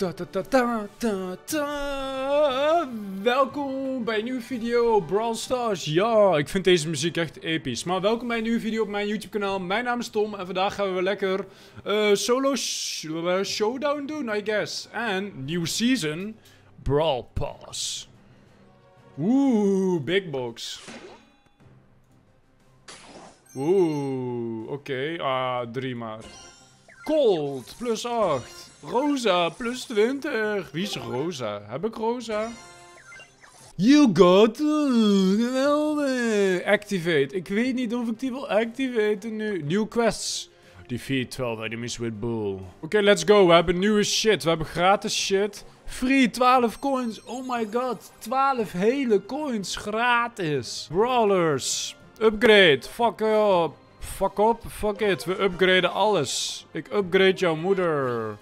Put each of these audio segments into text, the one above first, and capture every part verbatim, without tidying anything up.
Ta ta ta ta ta ta. Welkom bij een nieuwe video Brawl Stars. Ja, ik vind deze muziek echt episch. Maar welkom bij een nieuwe video op mijn YouTube kanaal. Mijn naam is Tom en vandaag gaan we lekker uh, solo sh uh, showdown doen, I guess. En nieuw season Brawl Pass. Oeh, big box. Oeh, oké. Ah, drie maar. Colt, plus acht. Rosa, plus twintig. Wie is Rosa? Heb ik Rosa? You got geweldig. Activate. Ik weet niet of ik die wil activaten nu. New quests. Defeat twaalf enemies with Bull. Oké, okay, let's go. We hebben nieuwe shit. We hebben gratis shit. Free, twaalf coins. Oh my god. twaalf hele coins. Gratis. Brawlers. Upgrade. Fuck up. Fuck up. Fuck it. We upgraden alles. Ik upgrade jouw moeder.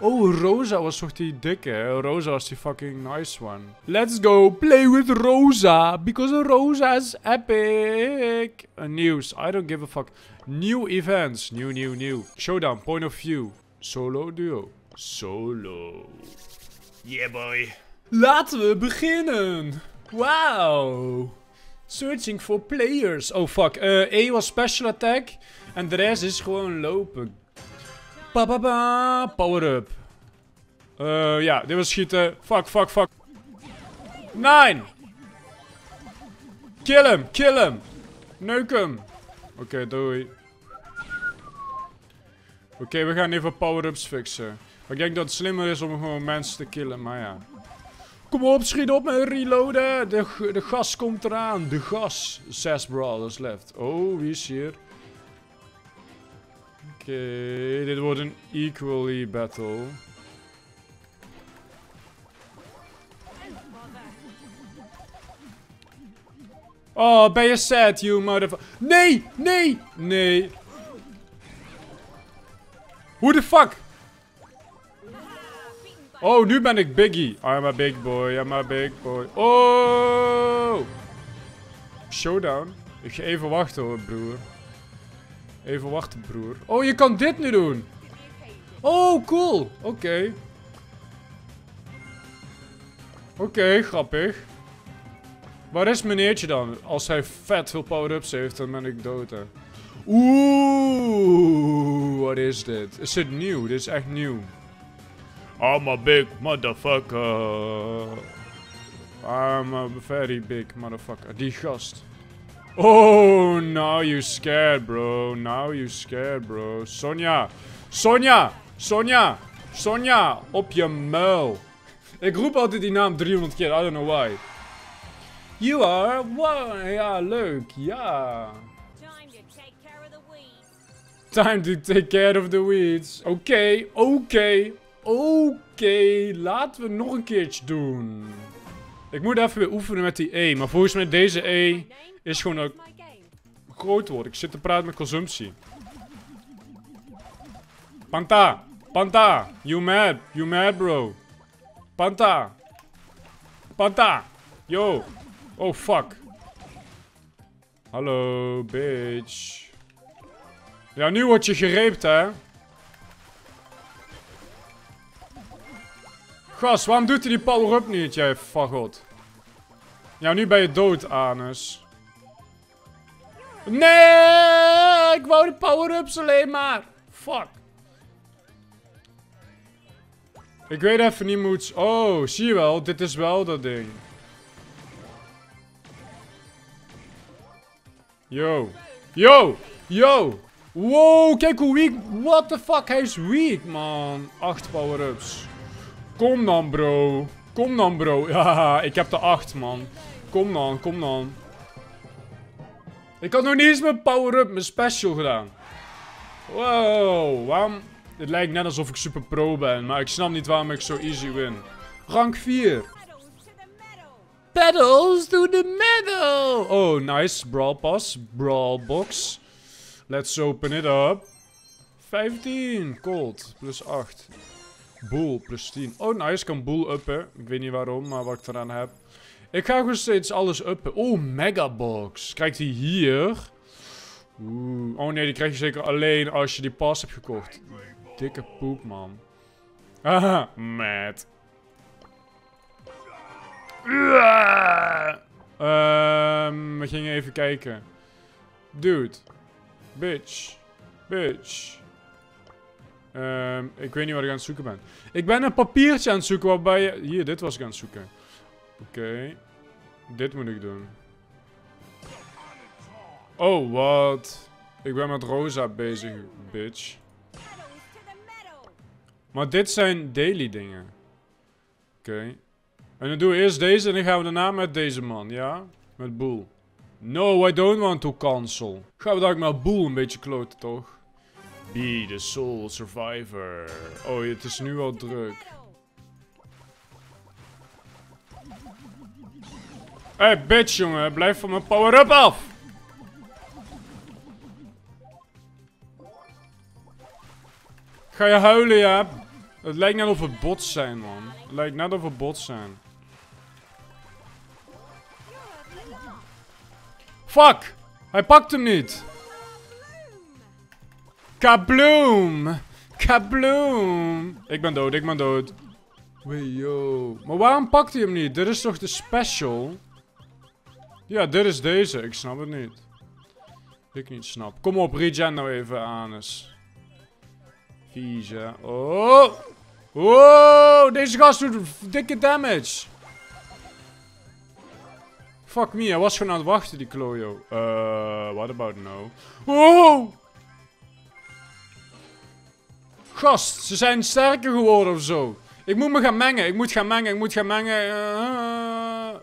Oh, Rosa was toch die dikke. Rosa was die fucking nice one. Let's go play with Rosa. Because Rosa is epic. Uh, nieuws. I don't give a fuck. New events. Nieuw, nieuw, nieuw. Showdown. Point of view. Solo duo. Solo. Yeah, boy. Laten we beginnen. Wow. Searching for players. Oh, fuck. Uh, E was special attack. En de rest is gewoon lopen. Ba ba ba. Power up. Uh, ja, dit was schieten. Fuck, fuck, fuck. Nine. Kill hem, kill hem. Neuk hem. Oké, okay, doei. Oké, okay, we gaan even power-ups fixen. Ik denk dat het slimmer is om gewoon mensen te killen, maar ja. Kom op, schiet op en reloaden. De, de gas komt eraan. De gas. Zes brawlers left. Oh, wie is hier? Oké, okay, dit wordt een equally battle. Oh, ben je sad, you motherfucker. Nee, nee, nee. Who the fuck? Oh, nu ben ik Biggie. I'm a big boy, I'm a big boy. Oh! Showdown. Ik ga even wachten hoor, broer. Even wachten, broer. Oh, je kan dit nu doen. Oh, cool. Oké. Okay. Oké, okay, grappig. Waar is meneertje dan? Als hij vet veel power-ups heeft, dan ben ik dood, hè. Oeh, wat is dit? Is dit nieuw? Dit is echt nieuw. I'm a big motherfucker. I'm a very big motherfucker. Die gast. Oh, now you scared, bro. Now you scared, bro. Sonja. Sonja. Sonja. Sonja. Op je muil. Ik roep altijd die naam driehonderd keer. I don't know why. You are. Wow. Ja, leuk. Ja. Time to take care of the weeds. Oké. Okay, Oké. Okay. Oké, okay, laten we nog een keertje doen. Ik moet even weer oefenen met die E. Maar volgens mij deze E is gewoon een groot woord. Ik zit te praten met consumptie. Panta. Panta. You mad. You mad, bro. Panta. Panta. Yo. Oh, fuck. Hallo, bitch. Ja, nu word je gereept, hè. Gast, waarom doet hij die power-up niet, jij faggot? Ja, nu ben je dood, anus. Nee, ik wou de power-ups alleen maar. Fuck. Ik weet even niet moet... Oh, zie je wel, dit is wel dat ding. Yo. Yo. Yo. Wow, kijk hoe weak... What the fuck, hij is weak, man. Acht power-ups. Kom dan, bro. Kom dan, bro. Ja, ik heb de acht, man. Kom dan, kom dan. Ik had nog niet eens mijn power-up, mijn special gedaan. Wow, waarom... Het lijkt net alsof ik super pro ben, maar ik snap niet waarom ik zo easy win. Rank vier. Pedals to the medal. Oh, nice. Brawl Pass. Brawl Box. Let's open it up. vijftien. Colt. Plus acht. Bull, plus tien. Oh, nice. Kan Bull uppen. Ik weet niet waarom, maar wat ik eraan heb. Ik ga gewoon steeds alles uppen. Oh, megabox. Krijgt die hier? Oeh. Oh nee, die krijg je zeker alleen als je die pas hebt gekocht. Dikke poep, man. Haha, met. Um, we gingen even kijken. Dude. Bitch. Bitch. Um, ik weet niet wat ik aan het zoeken ben. Ik ben een papiertje aan het zoeken waarbij je... Hier, dit was ik aan het zoeken. Oké. Okay. Dit moet ik doen. Oh, wat. Ik ben met Rosa bezig, bitch. Maar dit zijn daily dingen. Oké. Okay. En dan doen we eerst deze en dan gaan we daarna met deze man, ja? Met Bull. No, I don't want to cancel. Gaan we daar met Bull een beetje kloten, toch? Be the sole survivor. Oh, het is nu al druk. Hey, bitch, jongen. Blijf van mijn power-up af. Ga je huilen, ja? Het lijkt net of het bots zijn, man. Het lijkt net of het bots zijn. Fuck! Hij pakt hem niet. Kabloom! Kabloom! Ik ben dood, ik ben dood. Wee, yo. Maar waarom pakt hij hem niet? Dit is toch de special? Ja, dit is deze. Ik snap het niet. Ik niet snap. Kom op, regen nou even, Enes. Vieze. Oh! Oh! Deze gast doet dikke damage. Fuck me, hij was gewoon aan het wachten, die klojo. Uh, what about now? Oh! Gast, ze zijn sterker geworden of zo. Ik moet me gaan mengen, ik moet gaan mengen, ik moet gaan mengen. Uh...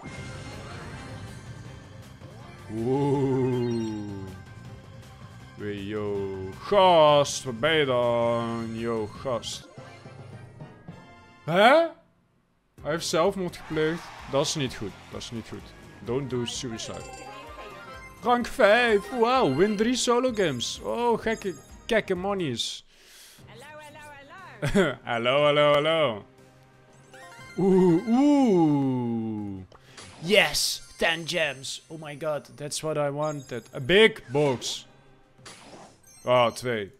Wow. Wee, yo. Gast, wat ben je dan? Yo, gast. Hè? Hij heeft zelfmoord gepleegd. Dat is niet goed, dat is niet goed. Don't do suicide. Rank vijf, wow, win drie solo games. Oh, gekke, gekke monies. Hallo, hallo, hallo. Oeh, oeh. Yes, ten gems. Oh my god, that's what I wanted. A big box. Ah, oh, twee.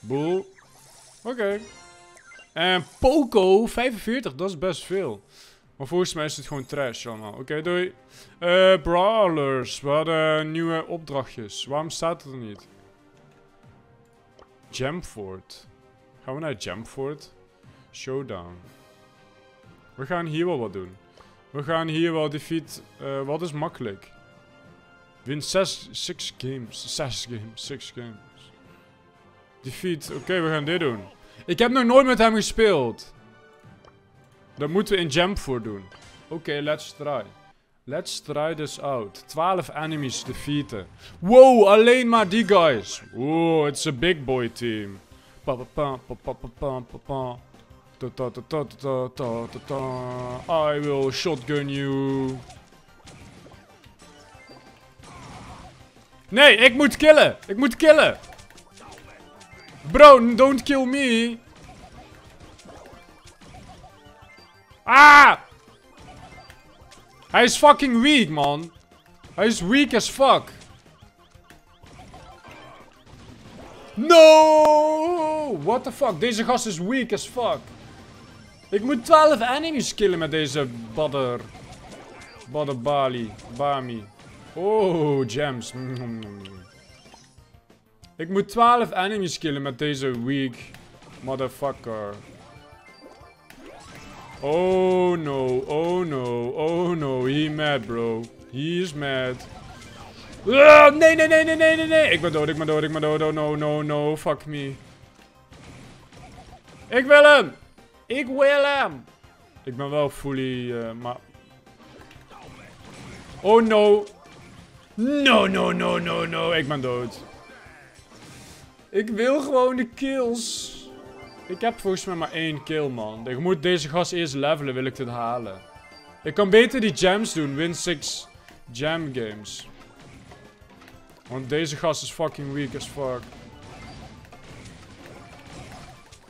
Boel. Oké. Okay. En Poco, vijfenveertig, dat is best veel. Maar volgens mij is het gewoon trash allemaal. Oké, okay, doei. Uh, brawlers, we hadden nieuwe opdrachtjes. Waarom staat het er niet? Jamford. Gaan we naar Jamford? Showdown. We gaan hier wel wat doen. We gaan hier wel defeat. Uh, wat is makkelijk? Win zes games. Defeat. Oké, okay, we gaan dit doen. Ik heb nog nooit met hem gespeeld. Dat moeten we in Jamford doen. Oké, okay, let's try. Let's try this out. twaalf enemies defeaten. Wow, alleen maar die guys. Oh, it's a big boy team. I will shotgun you. Nee, ik moet killen. Ik moet killen. Bro, don't kill me. Ah! Hij is fucking weak, man. Hij is weak as fuck. No! What the fuck? Deze gast is weak as fuck. Ik moet twaalf enemies killen met deze badder. Badder Bali. Bami. Oh, gems. Ik moet twaalf enemies killen met deze weak motherfucker. Oh no, oh no, oh no. He mad, bro. He is mad. Uh, nee, nee, nee, nee, nee, nee, nee. Ik ben dood, ik ben dood, ik ben dood. Oh no, no, no. Fuck me. Ik wil hem. Ik wil hem. Ik ben wel fully, uh, maar... Oh no. No, no, no, no, no. Ik ben dood. Ik wil gewoon de kills. Ik heb volgens mij maar één kill, man. Ik moet deze gast eerst levelen, wil ik dit halen. Ik kan beter die gems doen. Win zes gem games. Want deze gast is fucking weak as fuck.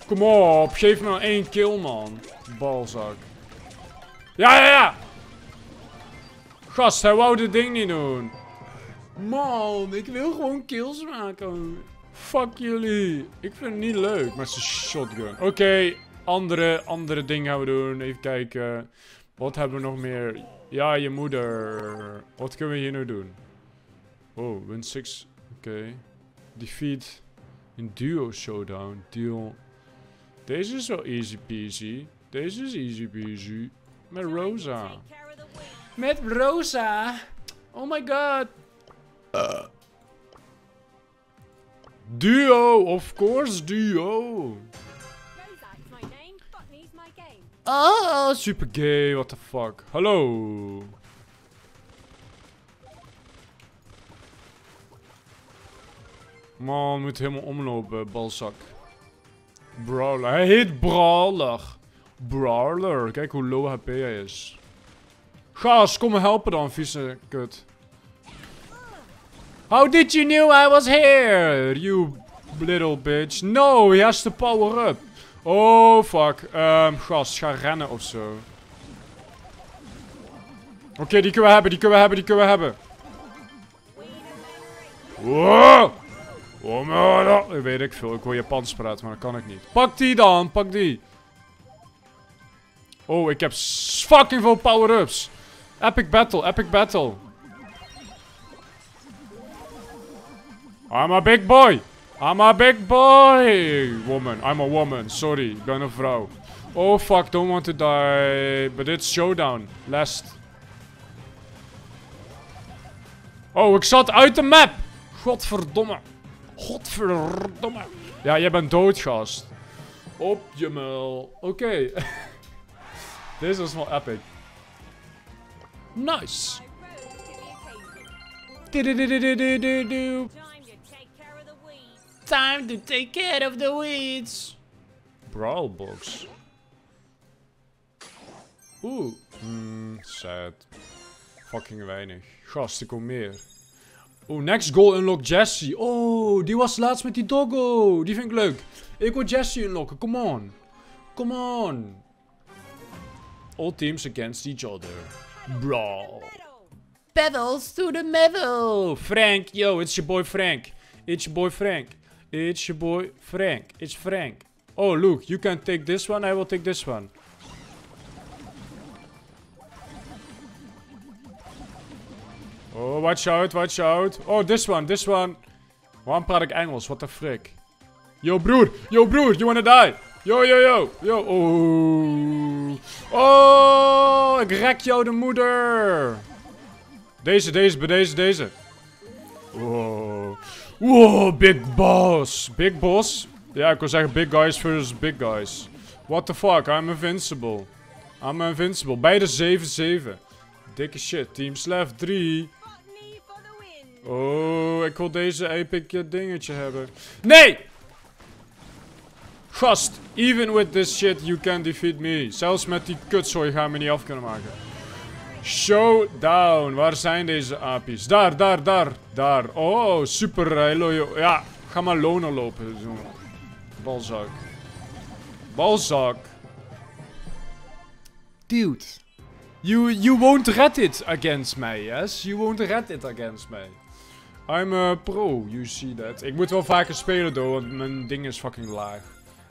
Kom op, geef me nou één kill, man. Balzak. Ja, ja, ja! Gast, hij wou dit ding niet doen. Man, ik wil gewoon kills maken. Fuck jullie. Ik vind het niet leuk met zijn shotgun. Oké, okay, andere, andere ding gaan we doen. Even kijken. Wat hebben we nog meer? Ja, je moeder. Wat kunnen we hier nu doen? Oh, win zes. Oké. Okay. Defeat. Een duo showdown. Deal. Deze is wel easy peasy. Deze is easy peasy. Met Rosa. Met Rosa. Oh my god. Uh. Duo. Of course duo. Ah, super gay, what the fuck. Hallo. Man, moet helemaal omlopen, balzak. Brawler, hij heet Brawler. Brawler, kijk hoe low H P hij is. Gaas, kom me helpen dan, vieze kut. How did you know I was here? You little bitch. No, he has to power up. Oh, fuck. Um, gast, ga rennen of zo. Oké, okay, die kunnen we hebben, die kunnen we hebben, die kunnen we hebben. Wow. Oh, maar dat weet ik veel. Ik wil Japans praten, maar dat kan ik niet. Pak die dan, pak die. Oh, ik heb fucking veel power-ups. Epic battle, epic battle. I'm a big boy. I'm a big boy! Woman, I'm a woman, sorry, ik ben een vrouw. Oh fuck, don't want to die. But it's showdown, last. Oh, ik zat uit de map! Godverdomme. Godverdomme. Ja, jij bent dood, gast. Op je muil. Oké. Okay. Deze was wel epic. Nice! Time to take care of the weeds. Brawl box. Oeh. Mm, sad. Fucking weinig. Gast, ik kom meer. Oeh, next goal unlock Jessie. Oh, die was laatst met die doggo. Die vind ik leuk. Ik wil Jessie unlocken. Come on. Come on. All teams against each other. Brawl. Pedals to the metal. Frank, yo, it's your boy Frank. It's your boy Frank. It's your boy Frank. It's Frank. Oh, look, you can take this one. I will take this one. Oh, watch out, watch out. Oh, this one, this one. Waarom praat ik Engels? What the frick? Yo, broer. Yo, broer. You wanna die? Yo, yo, yo. Yo. Oh. Oh, ik rek jou de moeder. Deze, deze, deze, deze. Oh. Wow, big boss. Big boss? Ja, ik wil zeggen big guys versus big guys. What the fuck, I'm invincible. I'm invincible. Beide zeven zeven. Dikke shit. Team Slav drie. Oh, ik wil deze epic dingetje hebben. Nee! Gast, even with this shit you can defeat me. Zelfs met die kutzooi gaan we niet af kunnen maken. Showdown. Waar zijn deze apies? Daar, daar, daar, daar. Oh, super. Hello. Ja, ga maar loner lopen. Balzak. Balzak. Dude. You, you won't red it against me, yes? You won't red it against me. I'm a pro, you see that. Ik moet wel vaker spelen, though, want mijn ding is fucking laag.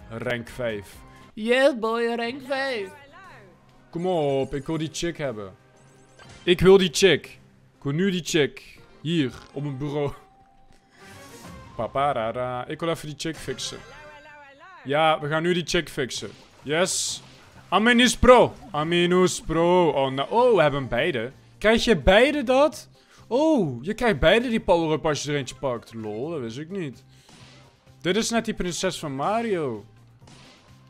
Rank vijf. Yeah, boy, rank vijf. Kom op, ik wil die chick hebben. Ik wil die chick. Ik wil nu die chick. Hier, op mijn bureau. Paparara. Ik wil even die chick fixen. Ja, we gaan nu die chick fixen. Yes. Aminus Pro. Aminus Pro. Oh, nou. Oh, we hebben beide. Krijg je beide dat? Oh, je krijgt beide die power-up als je er eentje pakt. Lol, dat wist ik niet. Dit is net die prinses van Mario.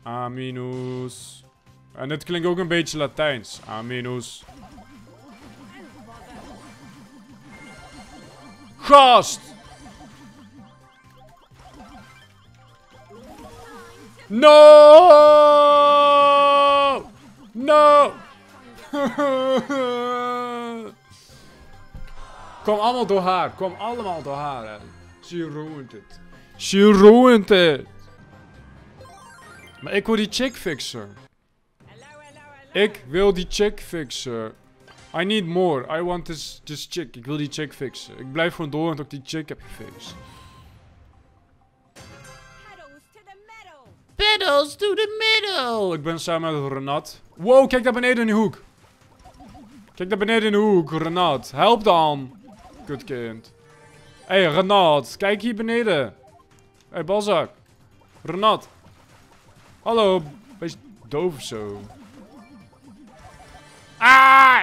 Aminus. En dit klinkt ook een beetje Latijns. Aminus. Gast! No! No! Kom allemaal door haar. Kom allemaal door haar. Hè. She ruined it. She ruined it. Maar ik wil die chick fixen. Ik wil die chick fixen. I need more. I want this, this chick. Ik wil die chick fixen. Ik blijf gewoon door, want ik die chick heb gefixt. middels, doe de middel. Ik ben samen met Renat. Wow, kijk daar beneden in die hoek. Kijk daar beneden in de hoek, Renat. Help dan. Kutkind. Hé, hey, Renat. Kijk hier beneden. Hé, hey, balzak. Renat. Hallo. Wees doof of zo. Ah!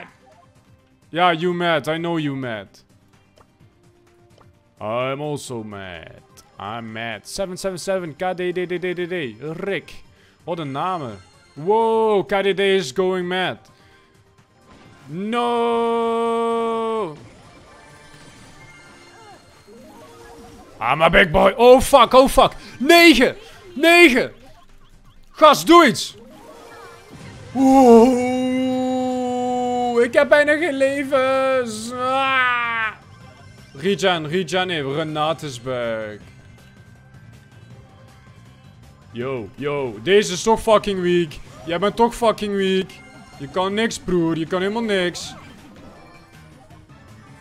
Ja, you mad. I know you mad. I'm also mad. I'm mad. seven seven seven K D D D D D D. Rick. Wat een namen. Wow, K D D is going mad. No. I'm a big boy. Oh fuck, oh fuck. negen. negen. Gast, doe iets. Oeh, ik heb bijna geen leven. Ah. Regen, regen even. Renat is back. Yo, yo. Deze is toch fucking weak. Jij bent toch fucking weak. Je kan niks, broer. Je kan helemaal niks.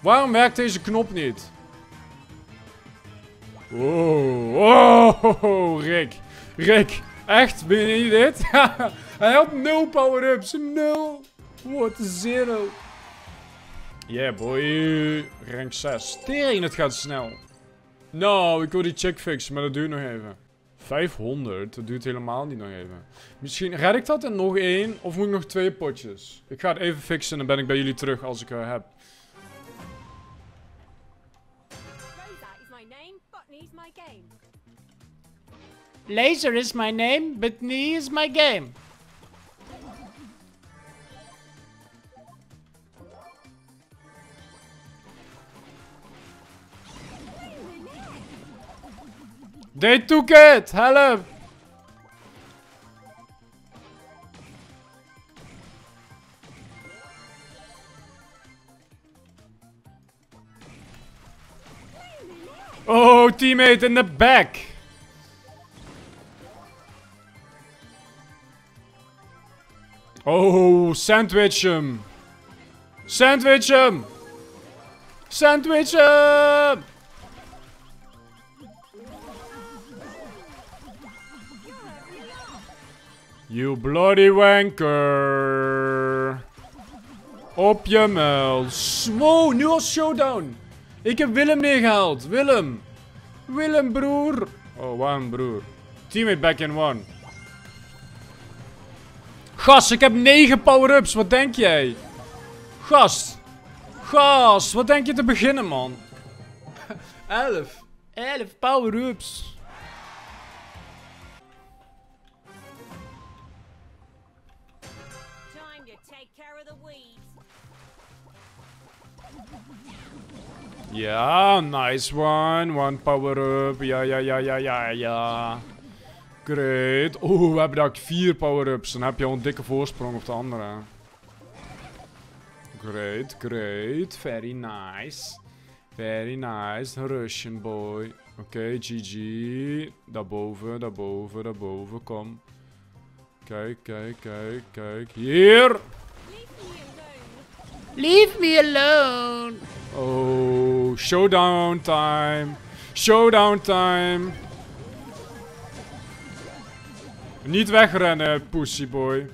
Waarom werkt deze knop niet? Oh, oh, oh Rick. Rick. Echt? Ben je dit? Hij had nul power-ups. Nul. What a zero. Yeah, boy. Rank zes. Tering, het gaat snel. Nou, ik wil die check fixen, maar dat duurt nog even. vijfhonderd, dat duurt helemaal niet nog even. Misschien red ik dat en nog één, of moet ik nog twee potjes? Ik ga het even fixen en dan ben ik bij jullie terug als ik haar heb. Laser is my name, Botany is my game. They took it! Help! Oh, teammate in the back! Oh, sandwich him! Sandwich him! Sandwich him! You bloody wanker. Op je muil. Wow, nu al showdown. Ik heb Willem neergehaald. Willem. Willem, broer. Oh, waarom, broer? Teammate back in one. Gast, ik heb negen power-ups. Wat denk jij? Gast. Gast, wat denk je te beginnen, man? elf. elf power-ups. Ja, nice one. One power-up. Ja, ja, ja, ja, ja, ja. Great. Oeh, we hebben daar vier power-ups. Dan heb je al een dikke voorsprong op de andere. Great, great. Very nice. Very nice. Russian boy. Oké, okay, G G. Daarboven, daarboven, daarboven. Kom. Kijk, kijk, kijk, kijk. Hier! Leave me alone. Oh, showdown time. Showdown time. Niet wegrennen, pussyboy.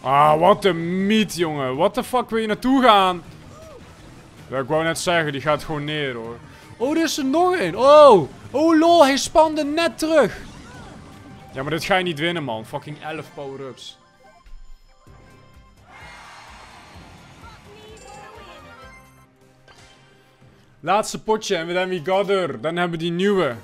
Ah, wat een meat, jongen. What the fuck wil je naartoe gaan? Ja, ik wou net zeggen, die gaat gewoon neer, hoor. Oh, er is er nog een. Oh, oh lol, hij spande net terug. Ja, maar dit ga je niet winnen, man. Fucking elf power-ups. Laatste potje en we zijn we got her. Dan hebben we die nieuwe.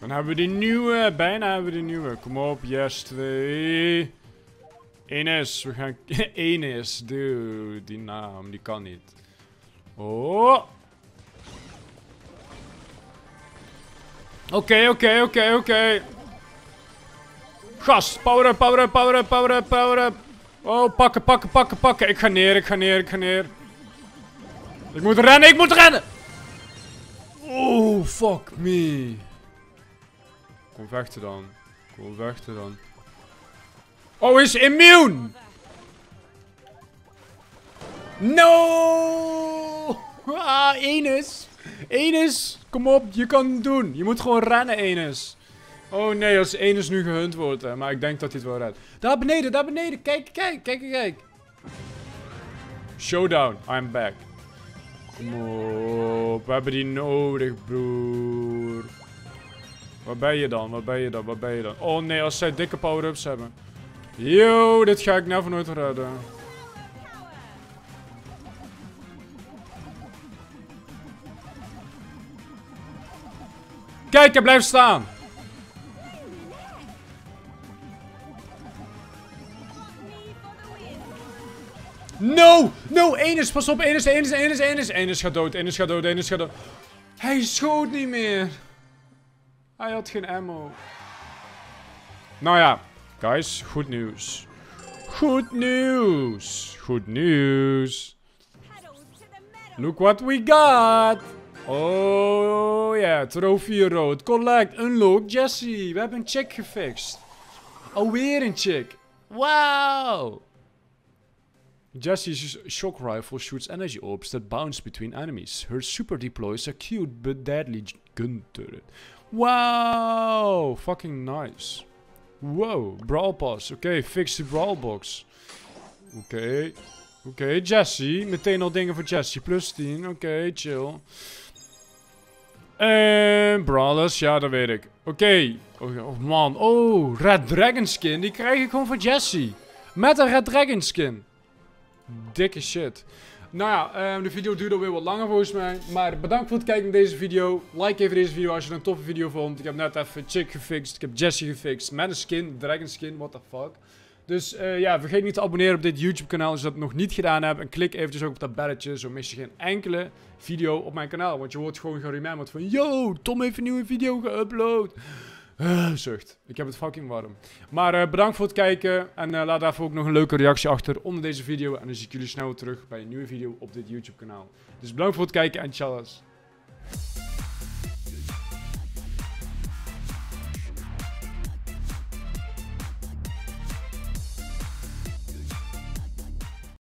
Dan hebben we die nieuwe. Bijna hebben we die nieuwe. Kom op, yes, twee. Enes, we gaan... Enes, dude. Die naam, die kan niet. Oh. Oké, oké, oké, oké. Gast, power up, power up, power up, power up, power up. Oh, pakken, pakken, pakken, pakken. Ik ga neer, ik ga neer, ik ga neer. Ik moet rennen, ik moet rennen! Oh, fuck me. Kom vechten dan. Kom vechten dan. Oh, is immuun! No! Ah, Enes! Enes! Kom op, je kan het doen. Je moet gewoon rennen, Enes. Oh nee, als Enes nu gehunt wordt, hè. Maar ik denk dat hij het wel redt. Daar beneden, daar beneden. Kijk, kijk, kijk, kijk. Showdown, I'm back. Kom op, we hebben die nodig, broer. Waar ben je dan, waar ben je dan, waar ben je dan? Oh nee, als zij dikke power-ups hebben. Yo, dit ga ik never nooit redden. Kijk, hij blijft staan. No, no, Enes, pas op, Enes, Enes, Enes, Enes. Enes gaat dood, Enes gaat dood, Enes gaat dood. Hij schoot niet meer. Hij had geen ammo. Nou ja, guys, goed nieuws. Goed nieuws. Goed nieuws. Look what we got. Oh ja, yeah. Trofee rood. Collect, unlock, Jessie. We hebben een chick gefixt. Alweer een chick. Wow. Jessie's shock rifle shoots energy orbs that bounce between enemies. Her super deploys a cute but deadly gun turret. Wow, fucking nice. Wow, Brawl Pass. Oké, okay, fix de Brawl Box. Oké, okay. oké, okay, Jessie. Meteen al dingen voor Jessie. Plus tien, oké, okay, chill. En Brawlers, ja, dat weet ik. Oké, okay. oh, oh man. Oh, Red Dragon skin, die krijg ik gewoon van Jessie. Met een Red Dragon skin. Dikke shit. Nou ja, um, de video duurde alweer wat langer volgens mij. Maar bedankt voor het kijken naar deze video. Like even deze video als je het een toffe video vond. Ik heb net even chick gefixt. Ik heb Jessie gefixt. Met een skin. Dragon skin. What the fuck. Dus uh, ja, vergeet niet te abonneren op dit YouTube kanaal als je dat nog niet gedaan hebt. En klik eventjes ook op dat belletje. Zo mis je geen enkele video op mijn kanaal. Want je wordt gewoon gerememberd van... Yo, Tom heeft een nieuwe video geüpload. Uh, zucht. Ik heb het fucking warm. Maar uh, bedankt voor het kijken. En uh, laat daarvoor ook nog een leuke reactie achter onder deze video. En dan zie ik jullie snel terug bij een nieuwe video op dit YouTube kanaal. Dus bedankt voor het kijken en tjallas.